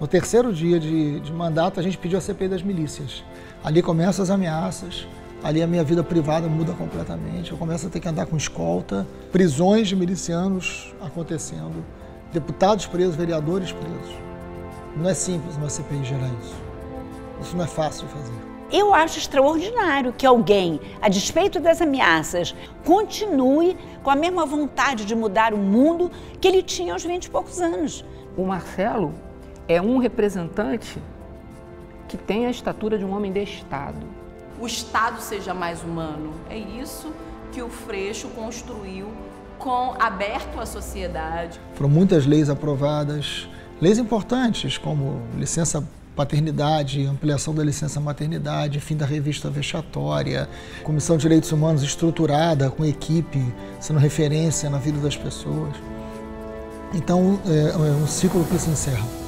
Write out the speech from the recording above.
No terceiro dia de mandato, a gente pediu a CPI das milícias. Ali começam as ameaças, ali a minha vida privada muda completamente, eu começo a ter que andar com escolta, prisões de milicianos acontecendo, deputados presos, vereadores presos. Não é simples uma CPI gerar isso. Isso não é fácil de fazer. Eu acho extraordinário que alguém, a despeito das ameaças, continue com a mesma vontade de mudar o mundo que ele tinha aos 20 e poucos anos. O Marcelo é um representante que tem a estatura de um homem de Estado. O Estado seja mais humano. É isso que o Freixo construiu, aberto à sociedade. Foram muitas leis aprovadas, leis importantes como licença paternidade, ampliação da licença maternidade, fim da revista vexatória, Comissão de Direitos Humanos estruturada, com equipe, sendo referência na vida das pessoas. Então, é um ciclo que se encerra.